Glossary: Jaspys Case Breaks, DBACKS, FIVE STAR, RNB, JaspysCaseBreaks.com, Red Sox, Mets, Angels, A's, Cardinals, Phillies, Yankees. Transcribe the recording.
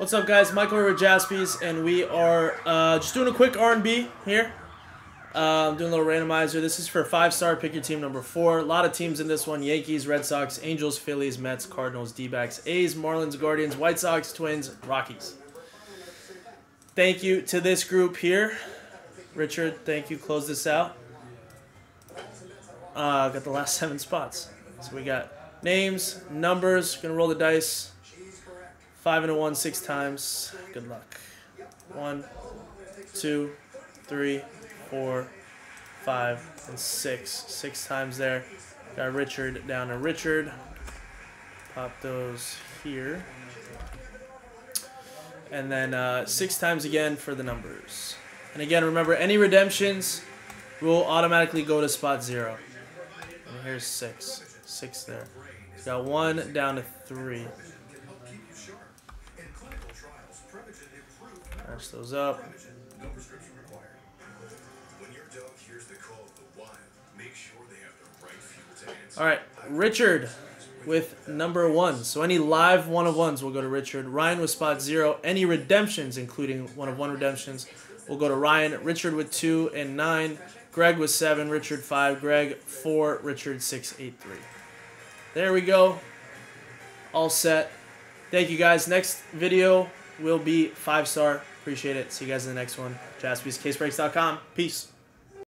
What's up, guys? Michael here with Jaspys, and we are just doing a quick Rnb here. I'm doing a little randomizer. This is for 5-star. Pick your team number 4. A lot of teams in this one. Yankees, Red Sox, Angels, Phillies, Mets, Cardinals, Dbacks, A's, Marlins, Guardians, White Sox, Twins, Rockies. Thank you to this group here. Richard, thank you. Close this out. Got the last 7 spots. So we got names, numbers. Gonna roll the dice. 5 and a 1, 6 times. Good luck. 1, 2, 3, 4, 5, and 6. 6 times there. Got Richard down to Richard. Pop those here. And then 6 times again for the numbers. And again, remember, any redemptions will automatically go to spot 0. And here's 6. 6 there. Got 1 down to 3. Match those up. All right, Richard with number 1. So any live 1-of-1s will go to Richard. Ryan with spot 0. Any redemptions, including 1-of-1 redemptions, will go to Ryan. Richard with 2 and 9. Greg with 7. Richard 5. Greg 4. Richard 6, 8, 3. There we go. All set. Thank you, guys. Next video will be 5-star. Appreciate it. See you guys in the next one. JaspysCaseBreaks.com. Peace.